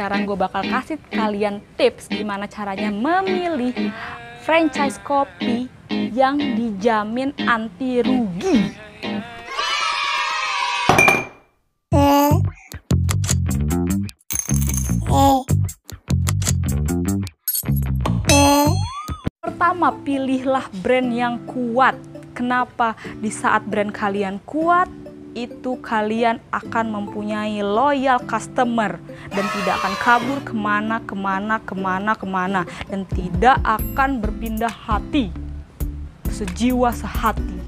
Sekarang gue bakal kasih kalian tips gimana caranya memilih franchise kopi yang dijamin anti rugi. Pertama, pilihlah brand yang kuat. Kenapa? Di saat brand kalian kuat, itu kalian akan mempunyai loyal customer dan tidak akan kabur kemana-kemana dan tidak akan berpindah hati, sejiwa sehati.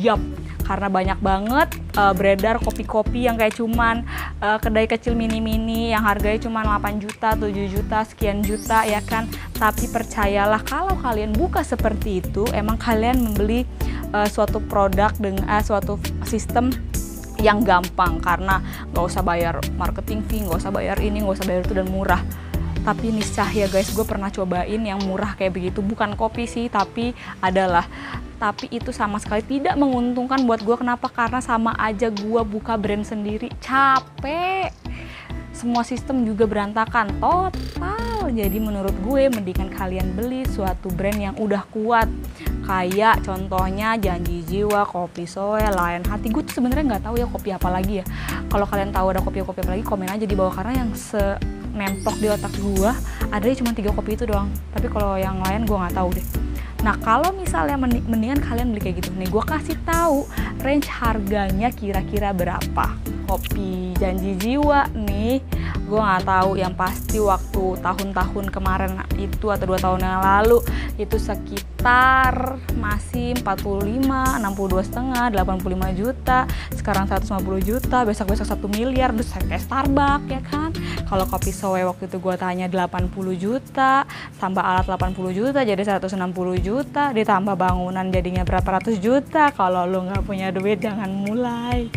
Yap, karena banyak banget beredar kopi-kopi yang kayak cuman kedai kecil mini-mini yang harganya cuman 8 juta, 7 juta, sekian juta, ya kan? Tapi percayalah, kalau kalian buka seperti itu, emang kalian membeli suatu produk dengan suatu sistem yang gampang, karena nggak usah bayar marketing fee, nggak usah bayar ini, nggak usah bayar itu, dan murah. Tapi niscaya ya guys, gue pernah cobain yang murah kayak begitu, bukan kopi sih, tapi itu sama sekali tidak menguntungkan buat gue. Kenapa? Karena sama aja gue buka brand sendiri, capek, semua sistem juga berantakan total. Jadi menurut gue mendingan kalian beli suatu brand yang udah kuat. Kayak contohnya Janji Jiwa, Kopi Soe, Lain Hati. Gue tuh sebenarnya nggak tahu ya kopi apa lagi ya. Kalau kalian tahu ada kopi-kopi apa lagi, komen aja di bawah, karena yang nemplok di otak gue ada cuma 3 kopi itu doang. Tapi kalau yang lain gue nggak tahu deh. Nah, kalau misalnya mendingan kalian beli kayak gitu. Nih, gue kasih tahu range harganya kira-kira berapa. Kopi Janji Jiwa nih, gue nggak tahu, yang pasti waktu tahun-tahun kemarin itu atau 2 tahun yang lalu itu sekitar masih 45, 62,5, 85 juta, sekarang 150 juta, besok-besok 1 miliar, terus kayak Starbucks, ya kan? Kalau Kopi Soe waktu itu gue tanya 80 juta, tambah alat 80 juta jadi 160 juta, ditambah bangunan jadinya berapa ratus juta. Kalau lo nggak punya duit jangan mulai.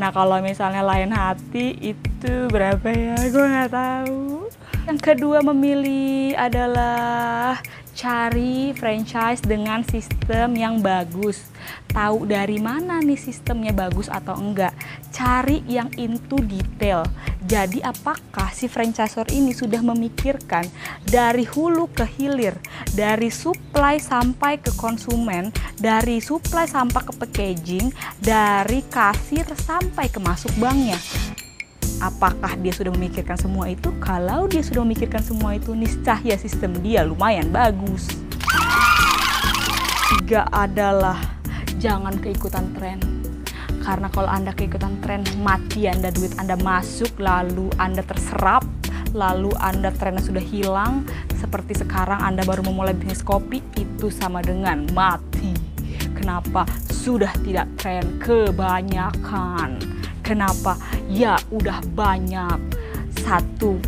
Nah, kalau misalnya Lain Hati itu berapa ya? Gue nggak tahu. Yang kedua, memilih adalah cari franchise dengan sistem yang bagus. Tahu dari mana nih sistemnya bagus atau enggak. Cari yang into detail. Jadi apakah si franchisor ini sudah memikirkan dari hulu ke hilir, dari supply sampai ke konsumen, dari supply sampai ke packaging, dari kasir sampai ke masuk banknya. Apakah dia sudah memikirkan semua itu? Kalau dia sudah memikirkan semua itu, niscaya sistem dia lumayan bagus. 3 adalah jangan keikutan tren. Karena kalau Anda keikutan tren, mati Anda, duit Anda masuk, lalu Anda terserap, lalu Anda trennya sudah hilang. Seperti sekarang Anda baru memulai bisnis kopi, itu sama dengan mati. Kenapa? Sudah tidak tren, kebanyakan. Kenapa? Ya udah banyak, satu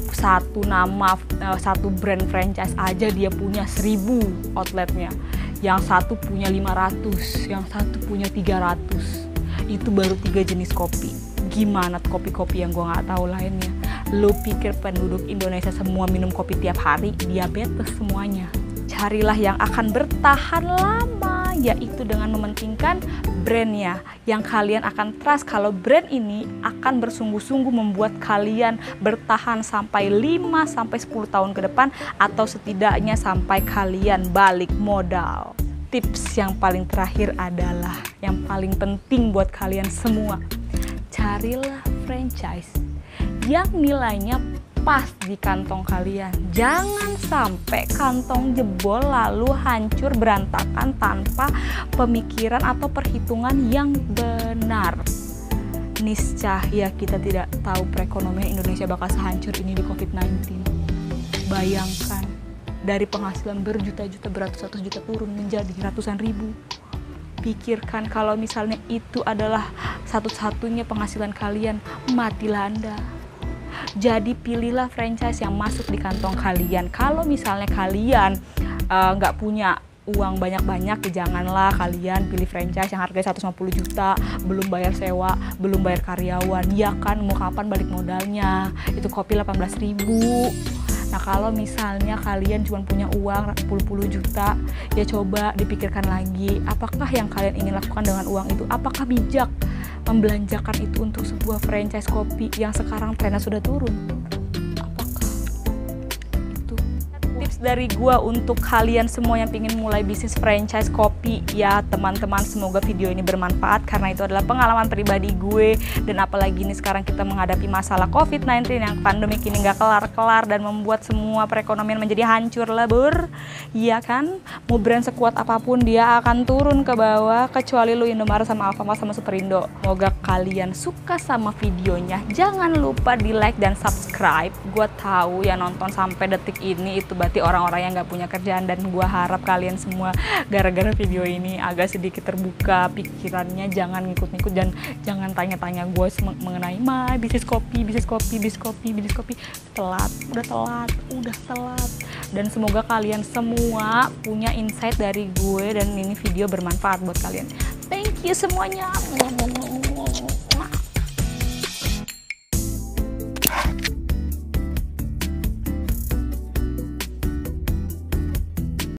nama, satu brand franchise aja dia punya 1000 outletnya, yang satu punya 500, yang satu punya 300. Itu baru 3 jenis kopi. Gimana kopi-kopi yang gua nggak tahu lainnya? Lu pikir penduduk Indonesia semua minum kopi tiap hari? Diabetes semuanya. Carilah yang akan bertahan lama, yaitu dengan mementingkan brandnya yang kalian akan trust. Kalau brand ini akan bersungguh-sungguh membuat kalian bertahan sampai 5-10 tahun ke depan, atau setidaknya sampai kalian balik modal. Tips yang paling terakhir adalah yang paling penting buat kalian semua. Carilah franchise yang nilainya pas di kantong kalian. Jangan sampai kantong jebol lalu hancur berantakan tanpa pemikiran atau perhitungan yang benar. Niscaya kita tidak tahu perekonomian Indonesia bakal sehancur ini di COVID-19. Bayangkan, dari penghasilan berjuta-juta, beratus-ratus juta turun menjadi ratusan ribu. Pikirkan kalau misalnya itu adalah satu-satunya penghasilan kalian, matilah Anda. Jadi pilihlah franchise yang masuk di kantong kalian. Kalau misalnya kalian nggak punya uang banyak-banyak, janganlah kalian pilih franchise yang harganya 150 juta, belum bayar sewa, belum bayar karyawan. Ya kan, mau kapan balik modalnya? Itu kopi 18.000. Nah, kalau misalnya kalian cuma punya uang 10 juta, ya coba dipikirkan lagi, apakah yang kalian ingin lakukan dengan uang itu? Apakah bijak membelanjakan itu untuk sebuah franchise kopi yang sekarang trennya sudah turun? Apakah tips dari gua untuk kalian semua yang pingin mulai bisnis franchise kopi ya teman-teman. Semoga video ini bermanfaat karena itu adalah pengalaman pribadi gue. Dan apalagi ini sekarang kita menghadapi masalah COVID-19 yang pandemi ini gak kelar-kelar dan membuat semua perekonomian menjadi hancur lebur. Iya kan? Mau brand sekuat apapun dia akan turun ke bawah, kecuali lu Indomaret sama Alfamart sama Superindo. Semoga kalian suka sama videonya. Jangan lupa di like dan subscribe. Gua tahu yang nonton sampai detik ini itu berarti orang-orang yang gak punya kerjaan, dan gue harap kalian semua gara-gara video ini agak sedikit terbuka pikirannya, jangan ngikut-ngikut dan jangan tanya-tanya gue mengenai bisnis kopi. Udah telat. Dan semoga kalian semua punya insight dari gue dan ini video bermanfaat buat kalian. Thank you semuanya.